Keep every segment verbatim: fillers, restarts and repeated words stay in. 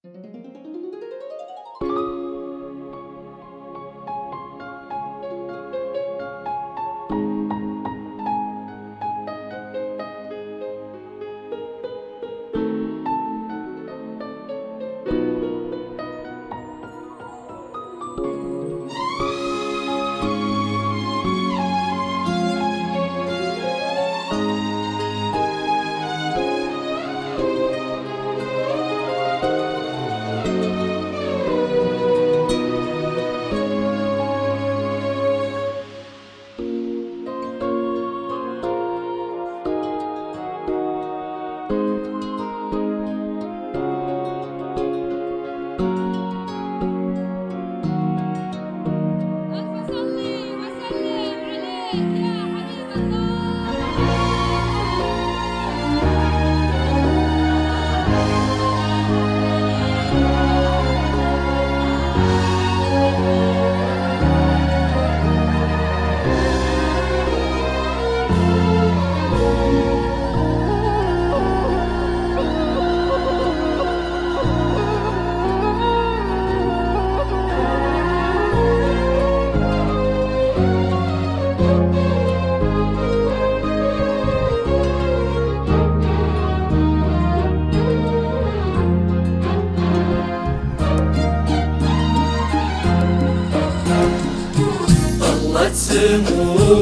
سمو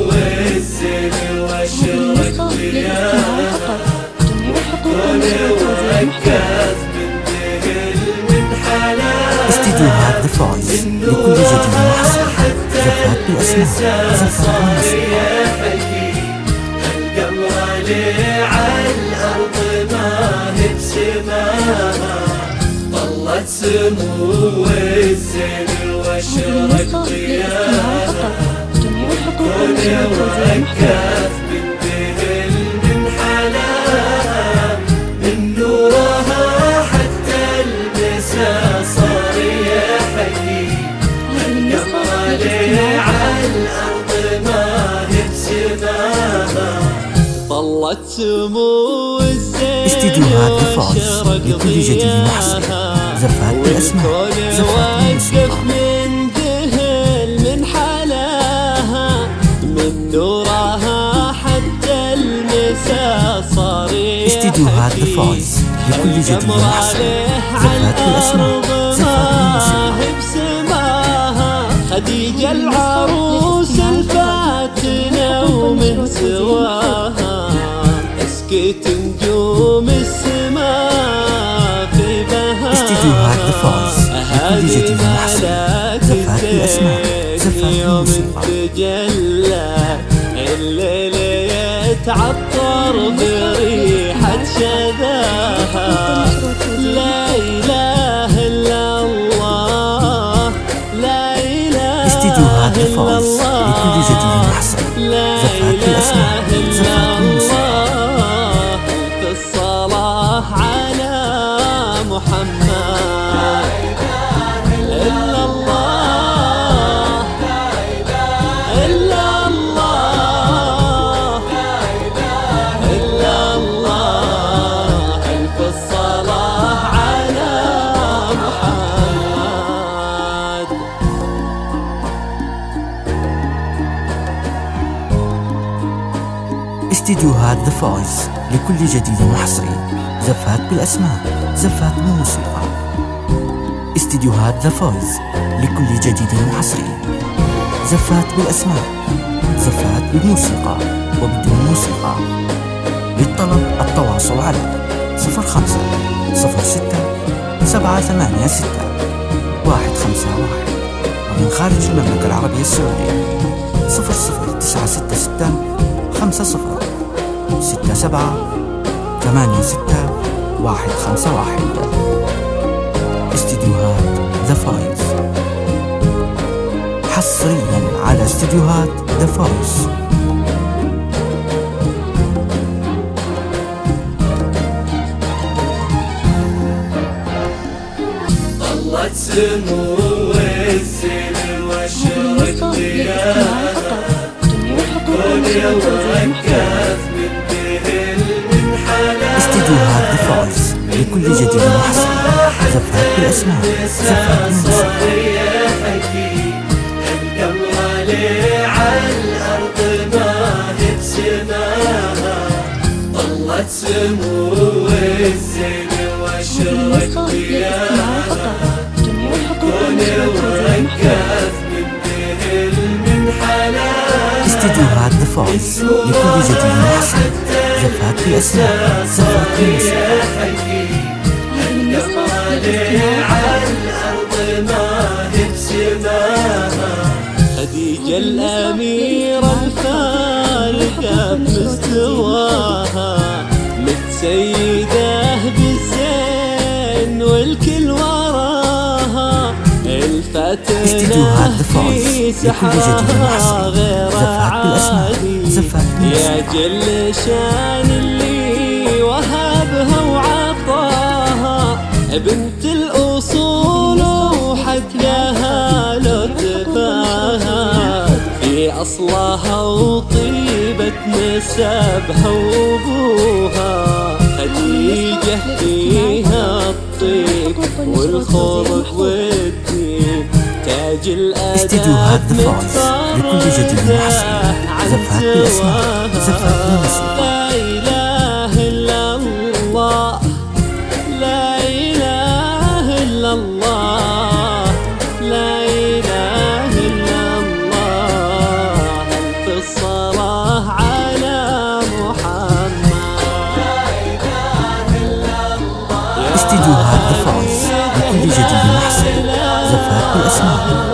الزين وشرك بياها ونركز من دهل من حلاها. استديوهات ذا فايز لكل جديد وحصري، جربات بأسماء زفران مسيحي. القمر على الأرض ما هي بسماها، طلت سمو الزين وشرك بياها كوني وركز بالدهل من حلاها، من نورها حتى المسا صار يحكي. القمر على الأرض ما هي بسماها، طلت سمو الزين استديوهات ذا فايز لكل جديد وحصري، زفات بالأسماء زفات بالموسيقى. استديوهات ذا فايز لكل جديد وحصري، زفات بالأسماء زفات بالموسيقى. خديجة العروس الفاتنة ومن سواها، اسكت نجوم السماء في بهاها. استديوهات ذا فايز لكل جديد وحصري، زفات بالأسماء زفات بالموسيقى. الليلة يتعطر بريحة شذاها، لا إله إلا الله لا إله إلا الله لا إله إلا الله. الصلاة على محمد إلا الله إلا استديوهات ذا فايز لكل جديد وحصري، زفات بالأسماء زفات بالموسيقى. استديوهات ذا فايز لكل جديد وحصري، زفات بالأسماء زفات بالموسيقى وبدون موسيقى. للطلب التواصل على صفر خمسة صفر ستة سبعة ثمانية ستة واحد خمسة واحد، ومن خارج المملكة العربية السعودية صفر صفر تسعة ستة ستة خمسة صفر ستة سبعة ثمانية ستة واحد خمسة واحد. استديوهات ذا فايز حصريا على استديوهات ذا فايز. طلت سمو الزين وشرك ضياها، كوني وركز من دهل من حلاها. استديوهات ذا فايز لكل جديد وحصري، زفات الأسماء زفرة منزل سمو الزين واشرق وياها كن وركز من دهل من حلاها. استديوهات ذا فايز لكل جديد وحسن زفات في أسماء زفات في نساء خديجة الأميرة الفارقة بمستواها متسيده بالزين والكل وراها الفتنه في سحرها غير عادي يا جل شان اللي وهبها وعطاها بنت الأصول وحقها لو تفاها في أصلها وطيبة نسبها وأبوها خديجة فيها الطيب والخلق والدين تاج الأدب متفردة عن سواها. لا إله إلا الله، لا إله إلا الله، زفات الأسماء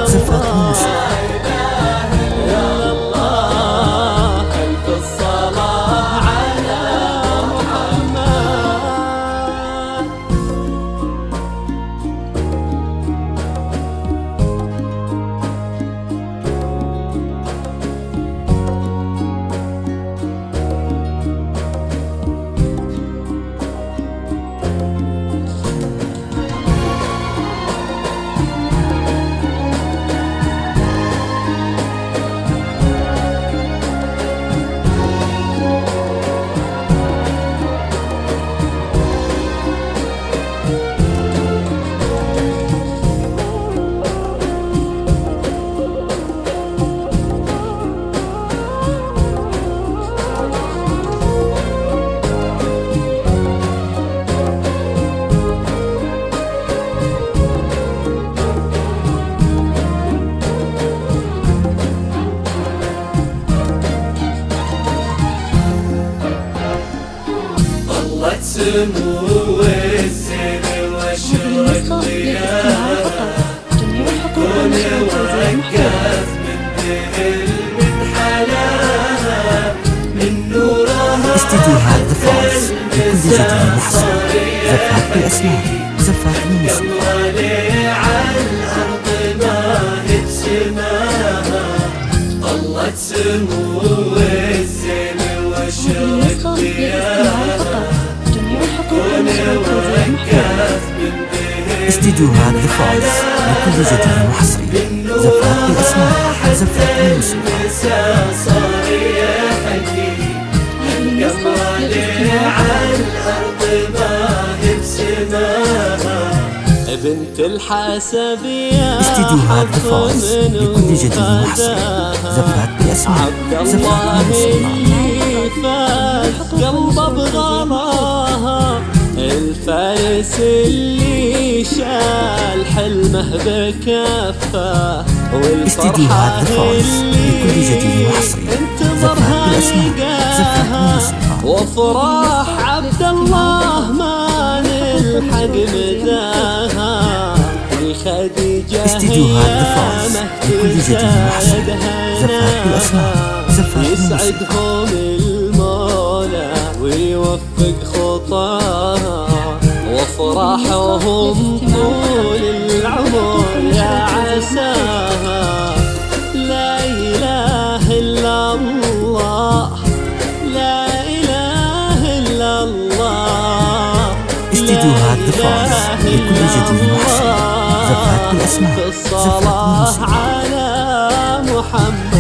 زفات النساء. يا الله ألف الصلاة على محمد. سمو الزين واشرق ضياها كن وركز من دهل من حلاها من نورها. استديوهات ذا فايز لكل جديد وحسن زفات الأسماء زفات النساء. غالي على الأرض ما هي سماها طلت سمو الزين واشرق ضياها. استديوهات ذا فايز لكل جديد وحصري زفات الأسماء زفات النساء. استديوهات ذا فايز لكل جديد وحصري زفات الأسماء زفات النساء. الفارس اللي شال حلمه بكفه والفرحة اللي انتظرها لقاها وافراح عبد الله ما نلحق مداها في خديجة هي مهدوسة دهناها يسعدهم المولى ويوفق خطاها وافراحهم طول العمر يا عساها. لا إله إلا الله، لا إله إلا الله. استديوهات ذا فايز لكل جديد وحسن زفات الأسماء زفات النساء.